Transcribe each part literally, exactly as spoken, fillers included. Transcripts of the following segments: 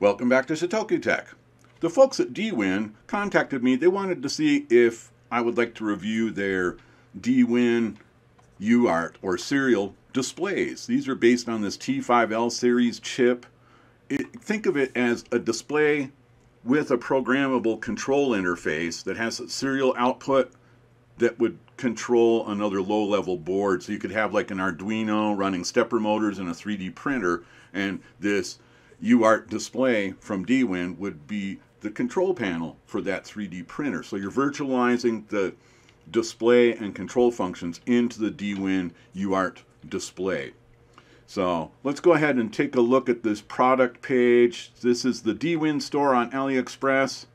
Welcome back to Shotoku Tech. The folks at Dwin contacted me. They wanted to see if I would like to review their Dwin UART or serial displays. These are based on this T five L series chip. It, think of it as a display with a programmable control interface that has a serial output that would control another low-level board. So you could have like an Arduino running stepper motors and a three D printer, and this UART display from Dwin would be the control panel for that three D printer. So you're virtualizing the display and control functions into the Dwin UART display. So let's go ahead and take a look at this product page. This is the Dwin store on AliExpress.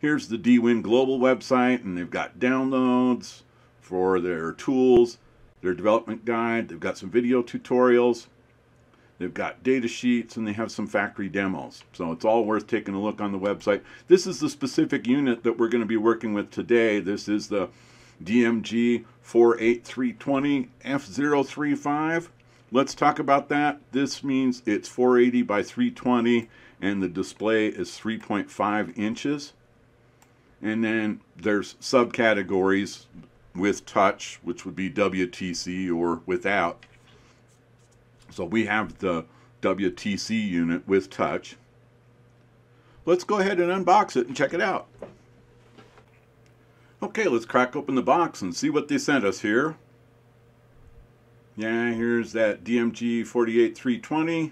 Here's the Dwin global website, and they've got downloads for their tools, their development guide. They've got some video tutorials. They've got data sheets, and they have some factory demos. So it's all worth taking a look on the website. This is the specific unit that we're going to be working with today. This is the D M G four eight three two zero F zero three five. Let's talk about that. This means it's four eighty by three twenty, and the display is three point five inches. And then there's subcategories with touch, which would be W T C or without. So we have the W T C unit with touch. Let's go ahead and unbox it and check it out. Okay, let's crack open the box and see what they sent us here. Yeah, here's that D M G four eight three two zero.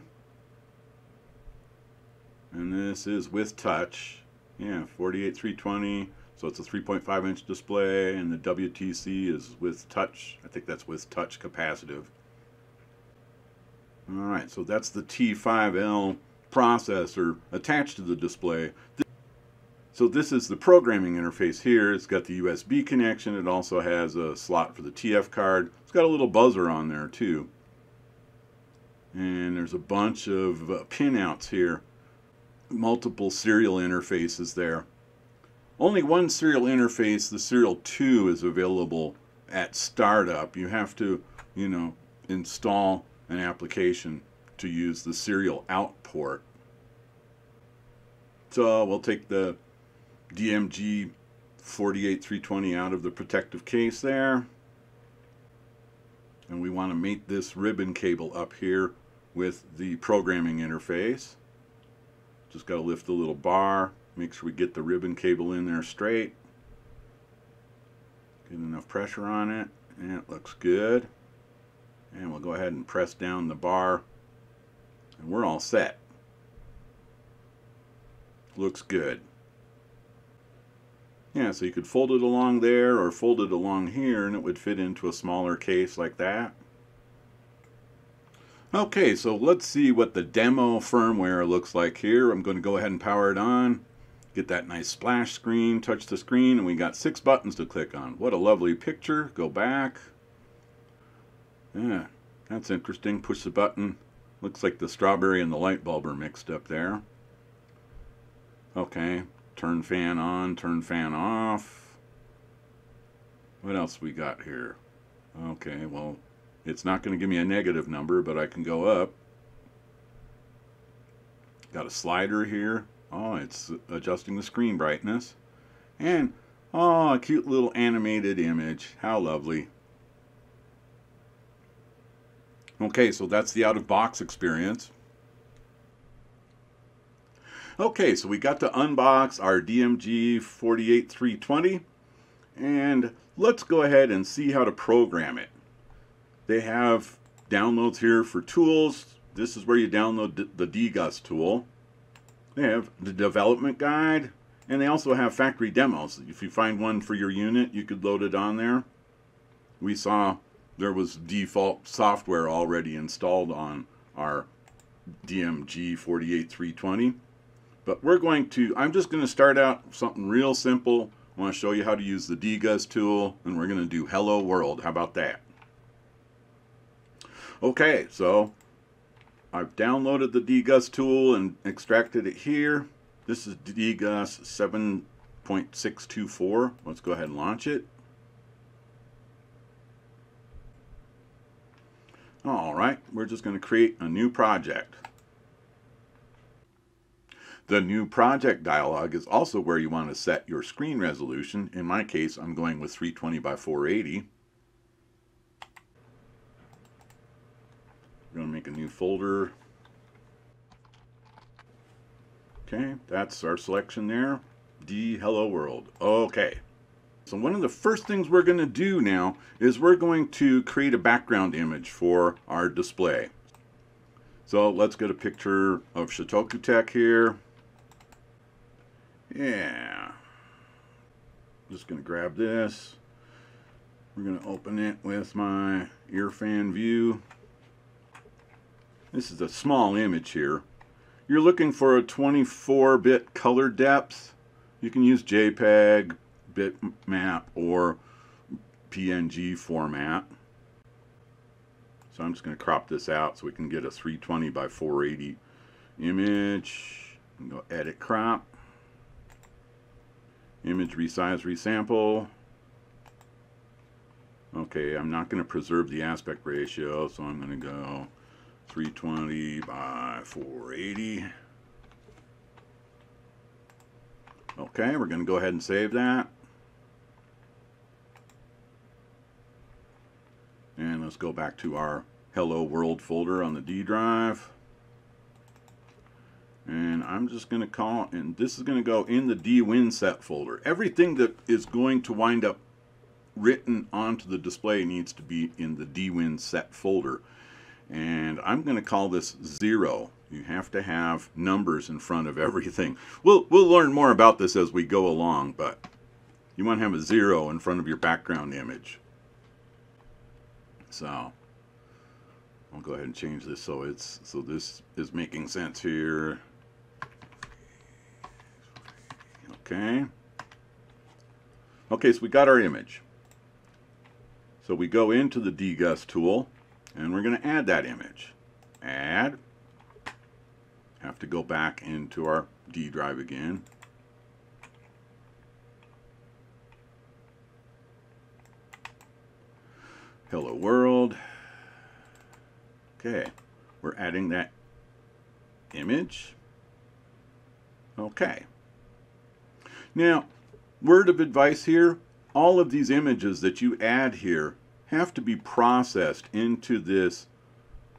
And this is with touch. Yeah, forty-eight three twenty. So it's a three point five inch display, and the W T C is with touch. I think that's with touch capacitive. All right, so that's the T five L processor attached to the display. So this is the programming interface here. It's got the U S B connection. It also has a slot for the T F card. It's got a little buzzer on there too. And there's a bunch of uh, pinouts here. Multiple serial interfaces there. Only one serial interface, the serial two, is available at startup. You have to, you know, install an application to use the serial out port. So we'll take the D M G four eight three two zero out of the protective case there, and we want to mate this ribbon cable up here with the programming interface. Just got to lift the little bar, make sure we get the ribbon cable in there straight, get enough pressure on it, and it looks good. And we'll go ahead and press down the bar, and we're all set. Looks good. Yeah, so you could fold it along there or fold it along here, and it would fit into a smaller case like that. Okay, so let's see what the demo firmware looks like here. I'm going to go ahead and power it on, get that nice splash screen, touch the screen, and we got six buttons to click on. What a lovely picture. Go back. Yeah, that's interesting. Push the button. Looks like the strawberry and the light bulb are mixed up there. Okay, turn fan on, turn fan off. What else we got here? Okay, well, it's not going to give me a negative number, but I can go up. Got a slider here. Oh, it's adjusting the screen brightness. And, oh, a cute little animated image. How lovely. Okay, so that's the out-of-box experience. Okay, so we got to unbox our D M G four eight three two zero, and let's go ahead and see how to program it. They have downloads here for tools. This is where you download the D G U S tool. They have the development guide, and they also have factory demos. If you find one for your unit, you could load it on there. We saw there was default software already installed on our D M G four eight three two zero. But we're going to, I'm just going to start out something real simple. I want to show you how to use the D G U S tool, and we're going to do Hello World. How about that? Okay, so I've downloaded the D G U S tool and extracted it here. This is D G U S seven point six two four. Let's go ahead and launch it. All right, we're just going to create a new project. The new project dialog is also where you want to set your screen resolution. In my case, I'm going with three twenty by four eighty. We're going to make a new folder. Okay, that's our selection there. D, hello world. Okay. So one of the first things we're going to do now is we're going to create a background image for our display. So let's get a picture of Shotoku Tech here. Yeah, just gonna grab this. We're gonna open it with my ear fan view. This is a small image here. You're looking for a twenty-four bit color depth. You can use JPEG, bitmap, or P N G format. So I'm just gonna crop this out so we can get a three twenty by four eighty image. And go edit crop. Image resize, resample. Okay, I'm not going to preserve the aspect ratio, so I'm going to go three twenty by four eighty. Okay, we're going to go ahead and save that. And let's go back to our Hello World folder on the D drive. And I'm just going to call, and this is going to go in the DWinSet folder. Everything that is going to wind up written onto the display needs to be in the DWinSet folder. And I'm going to call this zero. You have to have numbers in front of everything. We'll, we'll learn more about this as we go along, but you want to have a zero in front of your background image. So I'll go ahead and change this so it's, so this is making sense here. Okay. Okay, so we got our image. So we go into the D GUS tool and we're going to add that image. Add. Have to go back into our D drive again. Hello world. Okay, we're adding that image. Okay. Now, word of advice here, all of these images that you add here have to be processed into this,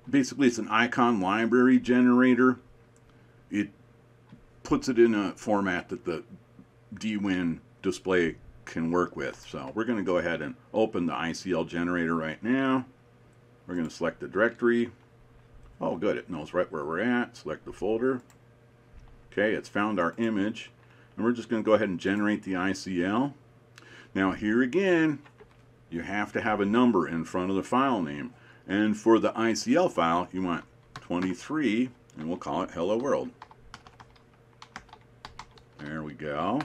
basically it's an icon library generator. It puts it in a format that the DWin display can work with. So we're going to go ahead and open the I C L generator right now. We're going to select the directory. Oh good, it knows right where we're at. Select the folder. Okay, it's found our image. And we're just going to go ahead and generate the I C L. Now here again, you have to have a number in front of the file name. And for the I C L file, you want twenty-three, and we'll call it Hello World. There we go.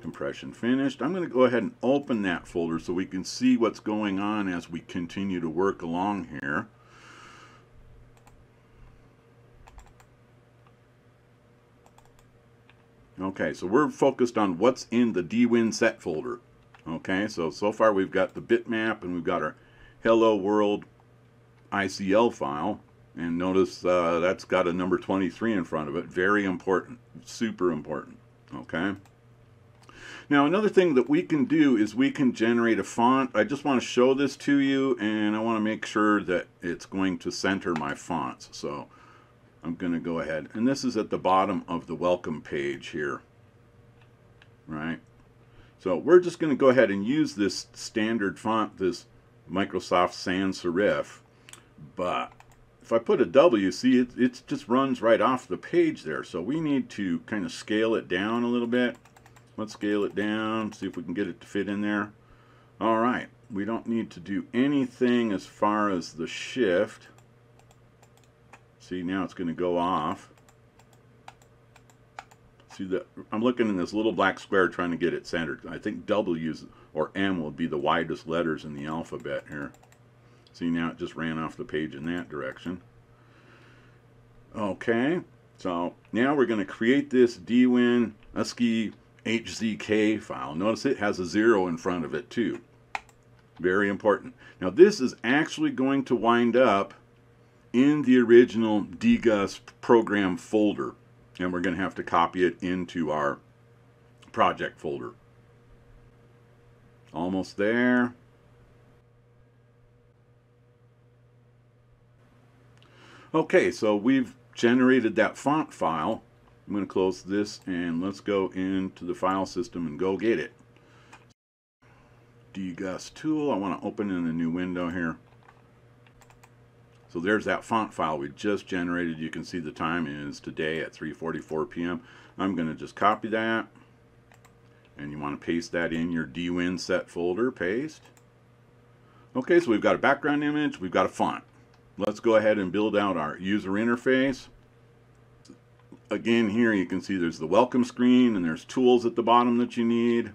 Compression finished. I'm going to go ahead and open that folder so we can see what's going on as we continue to work along here. Okay, so we're focused on what's in the DWinSet folder. Okay, so so far we've got the bitmap and we've got our Hello World I C L file. And notice uh, that's got a number twenty-three in front of it. Very important, super important. Okay. Now another thing that we can do is we can generate a font. I just want to show this to you and I want to make sure that it's going to center my fonts. So I'm going to go ahead, and this is at the bottom of the welcome page here, right? So we're just going to go ahead and use this standard font, this Microsoft Sans Serif, but if I put a W, see, it, it just runs right off the page there. So we need to kind of scale it down a little bit. Let's scale it down, see if we can get it to fit in there. All right, we don't need to do anything as far as the shift. See, now it's going to go off. See, the, I'm looking in this little black square trying to get it centered. I think W's or M will be the widest letters in the alphabet here. See, now it just ran off the page in that direction. Okay, so now we're going to create this DWin ASCII H Z K file. Notice it has a zero in front of it too. Very important. Now this is actually going to wind up in the original D GUS program folder. and we're going to have to copy it into our project folder. Almost there. Okay, so we've generated that font file. I'm going to close this and let's go into the file system and go get it. D G U S tool. I want to open in a new window here. So there's that font file we just generated. You can see the time is today at three forty-four p m I'm going to just copy that. And you want to paste that in your D Win set folder. Paste. Okay, so we've got a background image. We've got a font. Let's go ahead and build out our user interface. Again, here you can see there's the welcome screen and there's tools at the bottom that you need.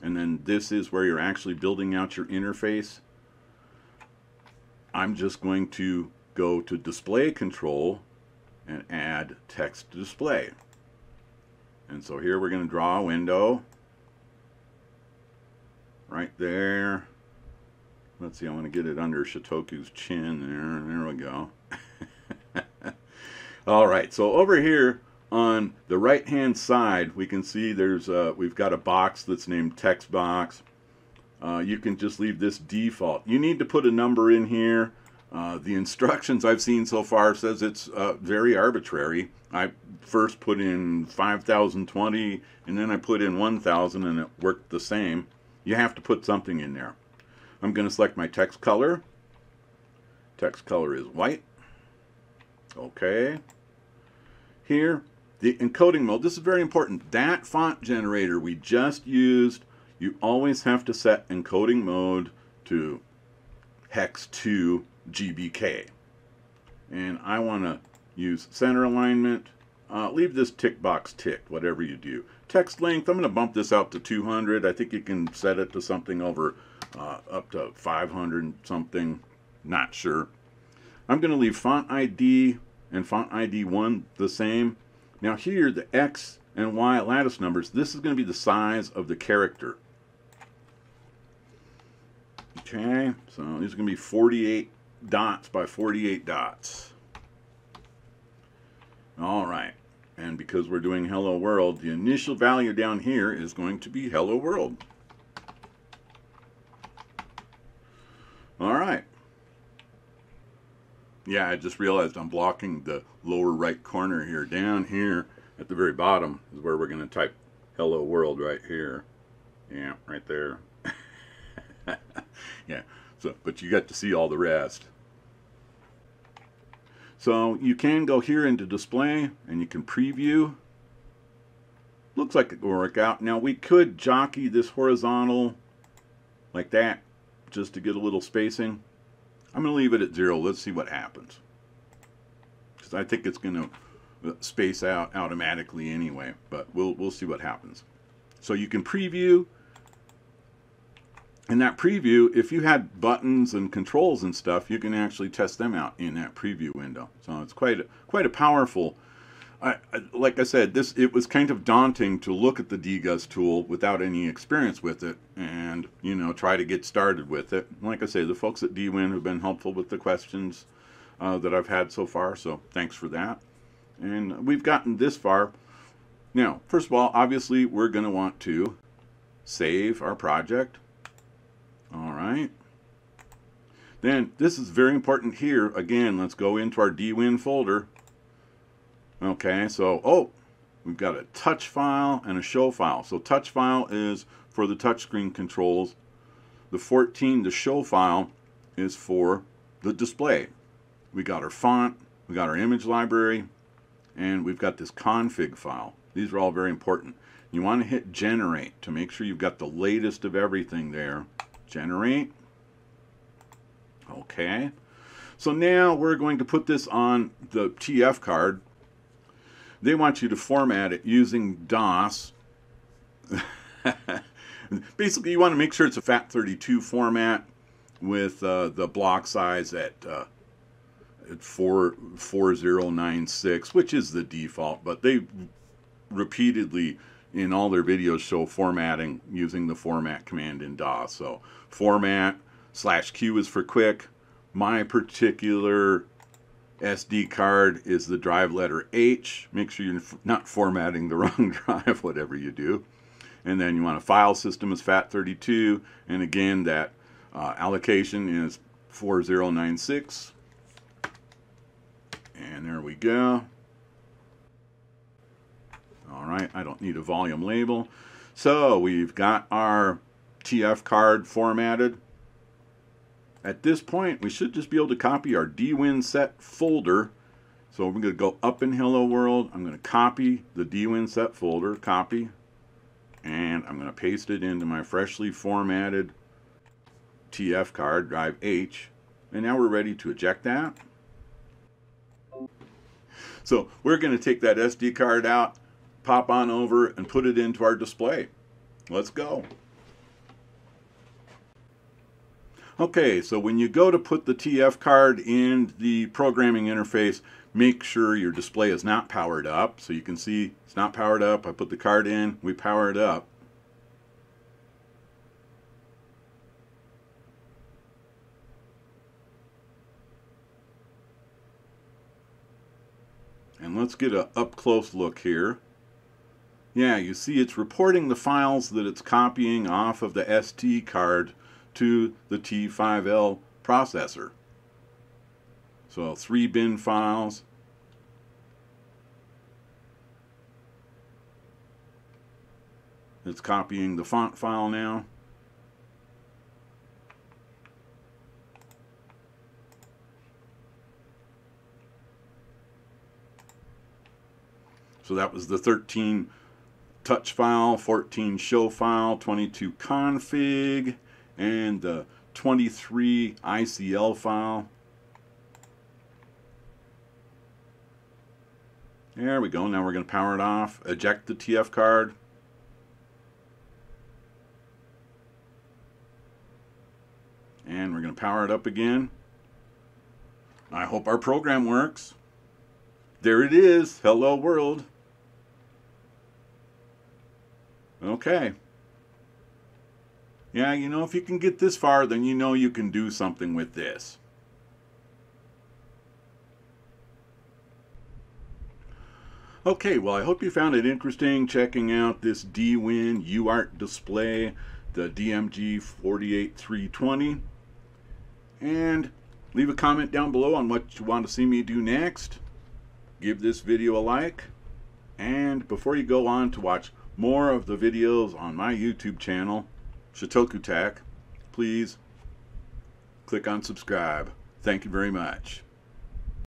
And then this is where you're actually building out your interface. I'm just going to go to display control and add text to display. And so here we're going to draw a window. Right there. Let's see, I want to get it under Shotoku's chin there. There we go. Alright, so over here on the right hand side we can see there's a, we've got a box that's named text box. Uh, you can just leave this default. You need to put a number in here. Uh, the instructions I've seen so far says it's uh, very arbitrary. I first put in five thousand twenty and then I put in one thousand and it worked the same. You have to put something in there. I'm going to select my text color. Text color is white. Okay. Here, the encoding mode. This is very important. That font generator we just used, you always have to set encoding mode to hex two G B K. And I want to use center alignment. Uh, leave this tick box ticked, whatever you do. Text length, I'm going to bump this out to two hundred. I think you can set it to something over uh, up to five hundred and something. Not sure. I'm going to leave font I D and font I D one the same. Now here, the X and Y lattice numbers, this is going to be the size of the character. Okay, so these are going to be forty-eight dots by forty-eight dots. All right, and because we're doing Hello World, the initial value down here is going to be Hello World. All right. Yeah, I just realized I'm blocking the lower right corner here. Down here at the very bottom is where we're going to type Hello World right here. Yeah, right there. Yeah, so, but you got to see all the rest. So you can go here into display and you can preview. Looks like it will work out. Now we could jockey this horizontal like that just to get a little spacing. I'm going to leave it at zero. Let's see what happens. Because I think it's going to space out automatically anyway. But we'll, we'll see what happens. So you can preview. And that preview, if you had buttons and controls and stuff, you can actually test them out in that preview window. So it's quite a, quite a powerful. I, I, like I said, this it was kind of daunting to look at the D G U S tool without any experience with it, and you know try to get started with it. Like I say, the folks at D Win have been helpful with the questions uh, that I've had so far. So thanks for that. And we've gotten this far. Now, first of all, obviously we're going to want to save our project. All right. Then this is very important here. Again, let's go into our D Win folder. Okay, so oh, we've got a touch file and a show file. So touch file is for the touchscreen controls. The fourteen, the show file, is for the display. We got our font, we got our image library, and we've got this config file. These are all very important. You want to hit generate to make sure you've got the latest of everything there. Generate. Okay, so now we're going to put this on the T F card. They want you to format it using DOS. Basically, you want to make sure it's a FAT thirty-two format with uh, the block size at, uh, at four thousand ninety-six, which is the default, but they repeatedly in all their videos show formatting using the format command in DOS. So format slash Q is for quick. My particular S D card is the drive letter H. Make sure you're not formatting the wrong drive, whatever you do. And then you want a file system is FAT thirty-two, and again that uh, allocation is four zero nine six. And there we go. All right, I don't need a volume label. So we've got our T F card formatted. At this point, we should just be able to copy our D Win set folder. So we're going to go up in Hello World. I'm going to copy the D Win set folder, copy, and I'm going to paste it into my freshly formatted T F card, drive H. And now we're ready to eject that. So we're going to take that S D card out, pop on over, and put it into our display. Let's go. Okay, so when you go to put the T F card in the programming interface, make sure your display is not powered up. So you can see it's not powered up. I put the card in, we power it up. And let's get an up-close look here. Yeah, you see it's reporting the files that it's copying off of the S D card to the T five L processor. So three bin files. It's copying the font file now. So that was the thirteen touch file, fourteen show file, twenty-two config, and the twenty-three I C L file. There we go. Now we're going to power it off, eject the T F card. And we're going to power it up again. I hope our program works. There it is. Hello World. Okay. Yeah, you know, if you can get this far, then you know you can do something with this. Okay, well, I hope you found it interesting checking out this D Win UART display, the D M G four eight three two zero. And leave a comment down below on what you want to see me do next. Give this video a like. And before you go on to watch more of the videos on my YouTube channel, Shotoku Tech, please click on subscribe. Thank you very much.